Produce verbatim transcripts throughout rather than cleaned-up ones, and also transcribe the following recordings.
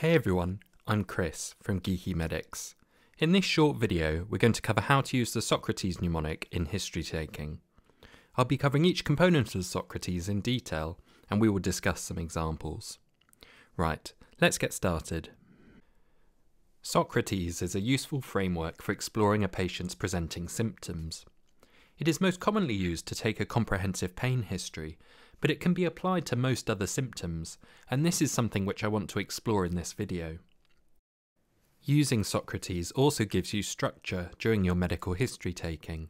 Hey everyone, I'm Chris from Geeky Medics. In this short video, we're going to cover how to use the Socrates mnemonic in history taking. I'll be covering each component of Socrates in detail, and we will discuss some examples. Right, let's get started. Socrates is a useful framework for exploring a patient's presenting symptoms. It is most commonly used to take a comprehensive pain history, but it can be applied to most other symptoms, and this is something which I want to explore in this video. Using Socrates also gives you structure during your medical history taking,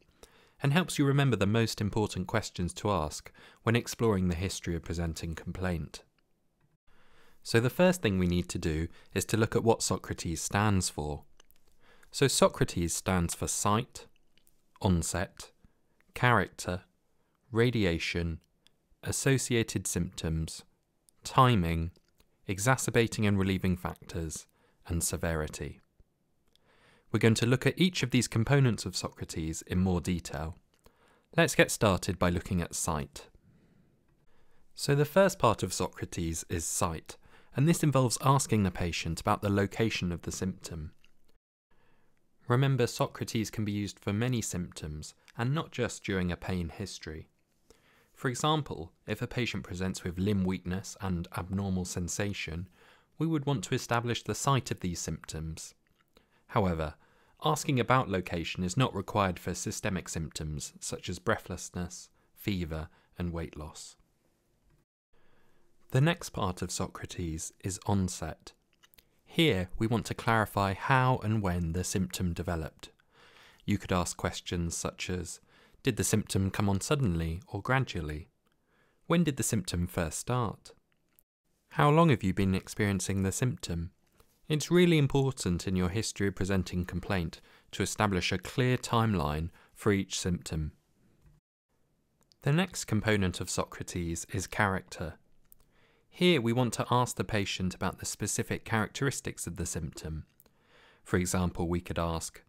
and helps you remember the most important questions to ask when exploring the history of presenting complaint. So the first thing we need to do is to look at what Socrates stands for. So Socrates stands for site, onset, character, radiation, associated symptoms, timing, exacerbating and relieving factors, and severity. We're going to look at each of these components of Socrates in more detail. Let's get started by looking at site. So the first part of Socrates is site, and this involves asking the patient about the location of the symptom. Remember, Socrates can be used for many symptoms, and not just during a pain history. For example, if a patient presents with limb weakness and abnormal sensation, we would want to establish the site of these symptoms. However, asking about location is not required for systemic symptoms such as breathlessness, fever, and weight loss. The next part of Socrates is onset. Here we want to clarify how and when the symptom developed. You could ask questions such as, did the symptom come on suddenly or gradually? When did the symptom first start? How long have you been experiencing the symptom? It's really important in your history of presenting complaint to establish a clear timeline for each symptom. The next component of Socrates is character. Here we want to ask the patient about the specific characteristics of the symptom. For example, we could ask,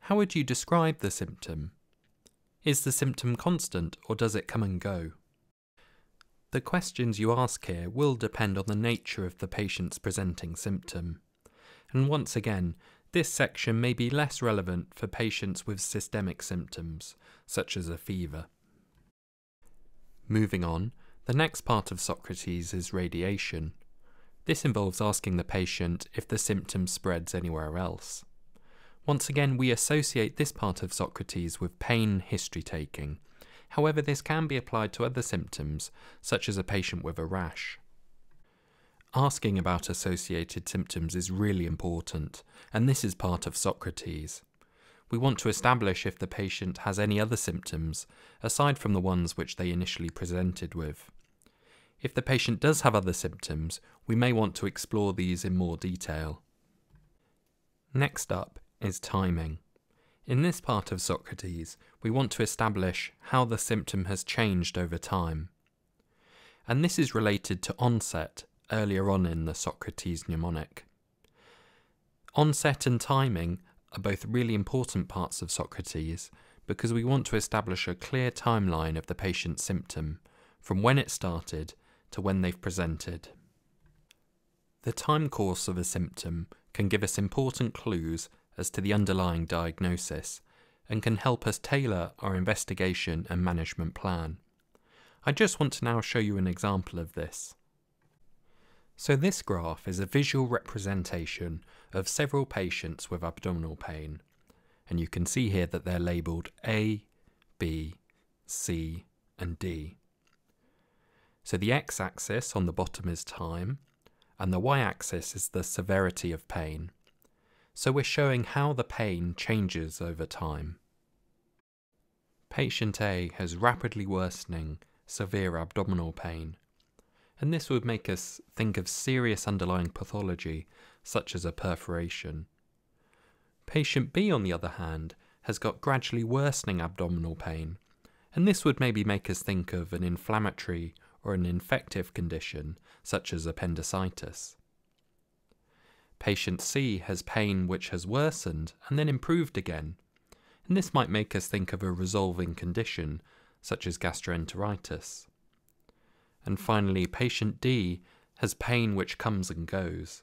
how would you describe the symptom? Is the symptom constant, or does it come and go? The questions you ask here will depend on the nature of the patient's presenting symptom. And once again, this section may be less relevant for patients with systemic symptoms, such as a fever. Moving on, the next part of Socrates is radiation. This involves asking the patient if the symptom spreads anywhere else. Once again, we associate this part of Socrates with pain history taking. However, this can be applied to other symptoms, such as a patient with a rash. Asking about associated symptoms is really important, and this is part of Socrates. We want to establish if the patient has any other symptoms, aside from the ones which they initially presented with. If the patient does have other symptoms, we may want to explore these in more detail. Next up is timing. In this part of Socrates, we want to establish how the symptom has changed over time. And this is related to onset earlier on in the Socrates mnemonic. Onset and timing are both really important parts of Socrates because we want to establish a clear timeline of the patient's symptom from when it started to when they've presented. The time course of a symptom can give us important clues as to the underlying diagnosis, and can help us tailor our investigation and management plan. I just want to now show you an example of this. So this graph is a visual representation of several patients with abdominal pain, and you can see here that they're labelled A, B, C, and D. So the x-axis on the bottom is time, and the y-axis is the severity of pain. So we're showing how the pain changes over time. Patient A has rapidly worsening severe abdominal pain, and this would make us think of serious underlying pathology such as a perforation. Patient B, on the other hand, has got gradually worsening abdominal pain, and this would maybe make us think of an inflammatory or an infective condition such as appendicitis. Patient C has pain which has worsened and then improved again, and this might make us think of a resolving condition, such as gastroenteritis. And finally, patient D has pain which comes and goes,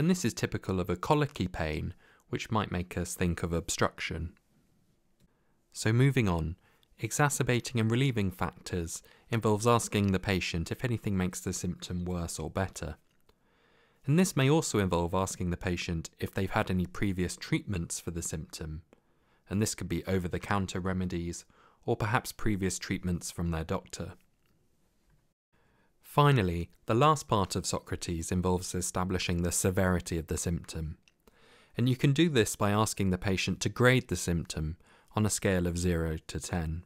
and this is typical of a colicky pain, which might make us think of obstruction. So moving on, exacerbating and relieving factors involves asking the patient if anything makes the symptom worse or better. And this may also involve asking the patient if they've had any previous treatments for the symptom, and this could be over-the-counter remedies or perhaps previous treatments from their doctor. Finally, the last part of Socrates involves establishing the severity of the symptom, and you can do this by asking the patient to grade the symptom on a scale of zero to ten.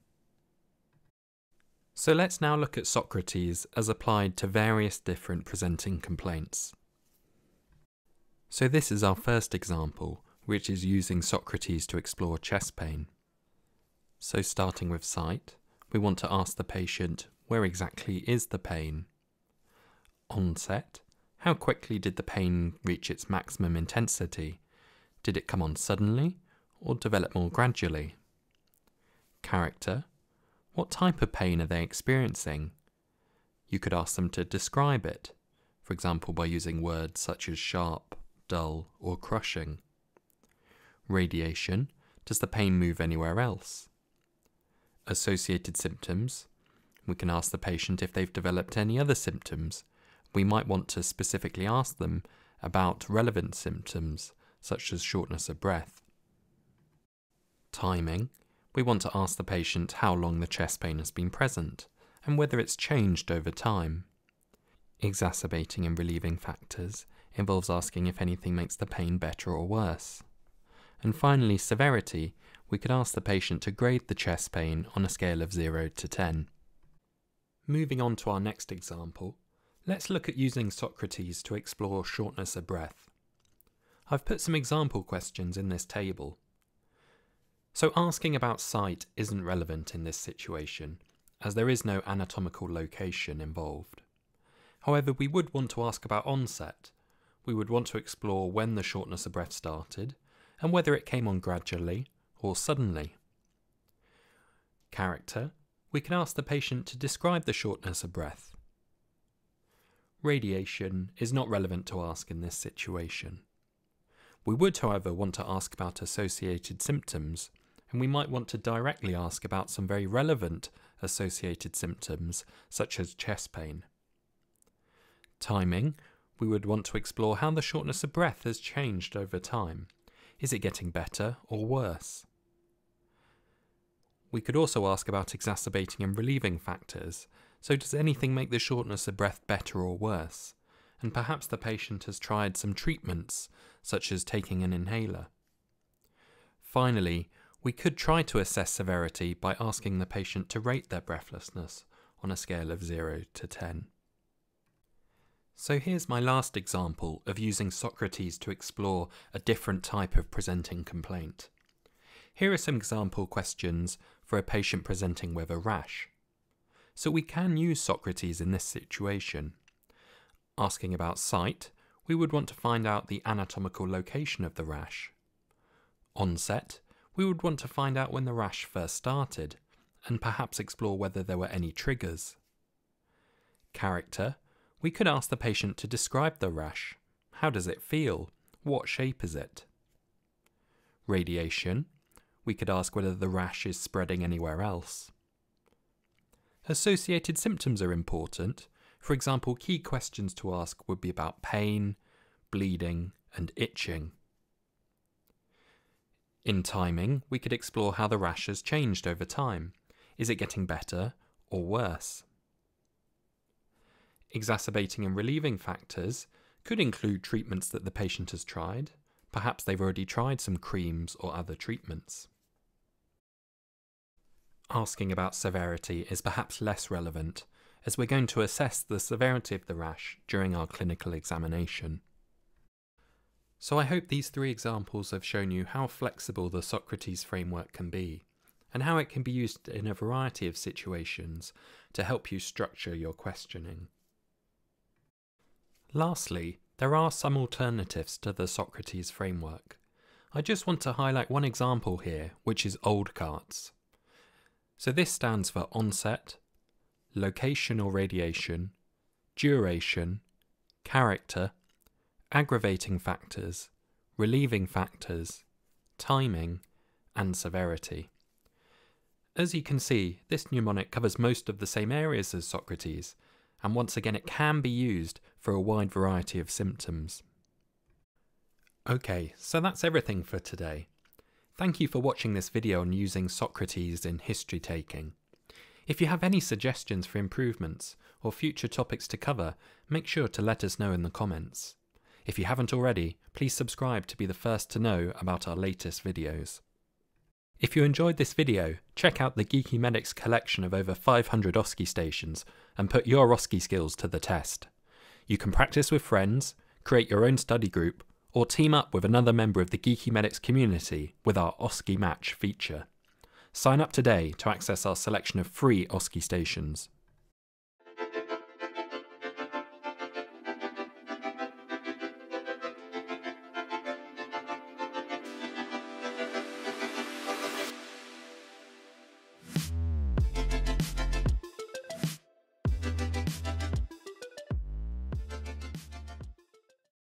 So let's now look at Socrates as applied to various different presenting complaints. So this is our first example, which is using Socrates to explore chest pain. So starting with sight, we want to ask the patient, where exactly is the pain? Onset, how quickly did the pain reach its maximum intensity? Did it come on suddenly or develop more gradually? Character, what type of pain are they experiencing? You could ask them to describe it, for example by using words such as sharp, dull or crushing. Radiation, does the pain move anywhere else? Associated symptoms, we can ask the patient if they've developed any other symptoms. We might want to specifically ask them about relevant symptoms, such as shortness of breath. Timing, we want to ask the patient how long the chest pain has been present, and whether it's changed over time. Exacerbating and relieving factors involves asking if anything makes the pain better or worse. And finally, severity, we could ask the patient to grade the chest pain on a scale of zero to ten. Moving on to our next example, let's look at using Socrates to explore shortness of breath. I've put some example questions in this table. So asking about sight isn't relevant in this situation, as there is no anatomical location involved. However, we would want to ask about onset. We would want to explore when the shortness of breath started, and whether it came on gradually or suddenly. Character, we can ask the patient to describe the shortness of breath. Radiation is not relevant to ask in this situation. We would, however, want to ask about associated symptoms, and we might want to directly ask about some very relevant associated symptoms, such as chest pain. Timing, we would want to explore how the shortness of breath has changed over time. Is it getting better or worse? We could also ask about exacerbating and relieving factors, so does anything make the shortness of breath better or worse? And perhaps the patient has tried some treatments, such as taking an inhaler. Finally, we could try to assess severity by asking the patient to rate their breathlessness on a scale of zero to ten. So here's my last example of using Socrates to explore a different type of presenting complaint. Here are some example questions for a patient presenting with a rash. So we can use Socrates in this situation. Asking about sight, we would want to find out the anatomical location of the rash. Onset, we would want to find out when the rash first started, and perhaps explore whether there were any triggers. Character, we could ask the patient to describe the rash. How does it feel? What shape is it? Radiation, we could ask whether the rash is spreading anywhere else. Associated symptoms are important. For example, key questions to ask would be about pain, bleeding, and itching. In timing, we could explore how the rash has changed over time. Is it getting better or worse? Exacerbating and relieving factors could include treatments that the patient has tried. Perhaps they've already tried some creams or other treatments. Asking about severity is perhaps less relevant, as we're going to assess the severity of the rash during our clinical examination. So I hope these three examples have shown you how flexible the Socrates framework can be, and how it can be used in a variety of situations to help you structure your questioning. Lastly, there are some alternatives to the Socrates framework. I just want to highlight one example here, which is O S C E. So this stands for onset, location or radiation, duration, character, aggravating factors, relieving factors, timing, and severity. As you can see, this mnemonic covers most of the same areas as Socrates, and once again it can be used for a wide variety of symptoms. Okay, so that's everything for today. Thank you for watching this video on using Socrates in history taking. If you have any suggestions for improvements or future topics to cover, make sure to let us know in the comments. If you haven't already, please subscribe to be the first to know about our latest videos. If you enjoyed this video, check out the Geeky Medics collection of over five hundred O S C E stations and put your O S C E skills to the test. You can practice with friends, create your own study group, or team up with another member of the Geeky Medics community with our O S C E Match feature. Sign up today to access our selection of free O S C E stations.